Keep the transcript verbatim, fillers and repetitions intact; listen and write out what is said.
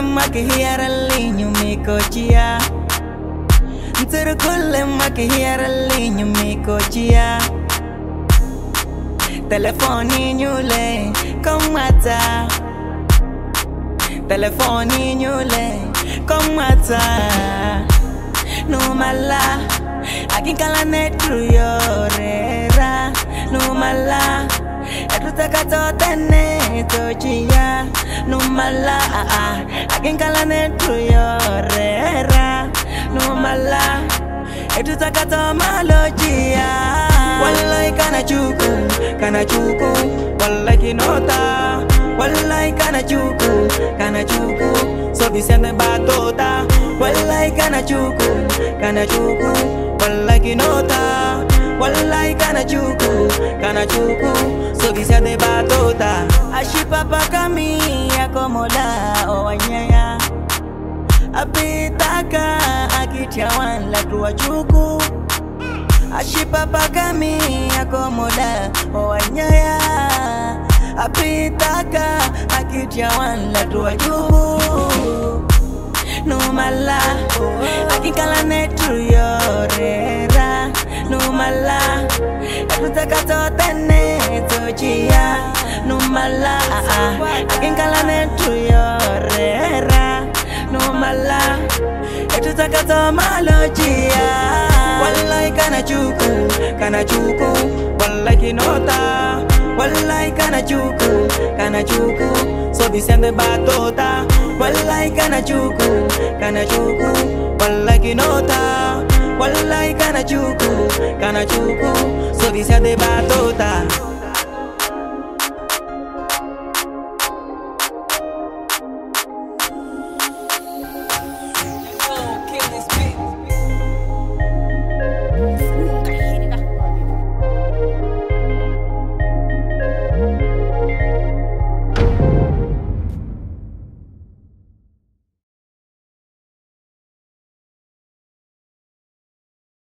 kule makihiara linyu mikochia. Nturu kule makihiara linyu mikochia. Telefoni nyule komata. Telefoni nyule komata. Numala akinkala netru yorera. Numala erutakatote tene tochia. Numala akinkala netru yorera. Numala erutakatote malojia. Wallahi kanachuku, kanachuku, wallahi nota. Wallahi kanachuku, kanachuku, so Vicente Batota. Wallahi kanachuku, kanachuku, wallahi nota. Wallahi kanachuku, kanachuku, so Vicente Batota. Ashipapa kamia como la oañaya. Apitaka akitiawan la tua chuku. Ashipapa kamia como la oañaya. Apitaka akitiawan la tua chuku. Numala akikala netru yorera. Numala erutakatote netojia. Numala akikala netru yorera. Numala erutakatote malojia. Wallahi kanachuku, kanachuku, wallahi nota. Wallahi kanachuku, kanachuku, so Vicente Batota. Wallahi kanachuku, kanachuku, wallahi nota. Wallahi kanachuku, kanachuku, so Vicente Batota.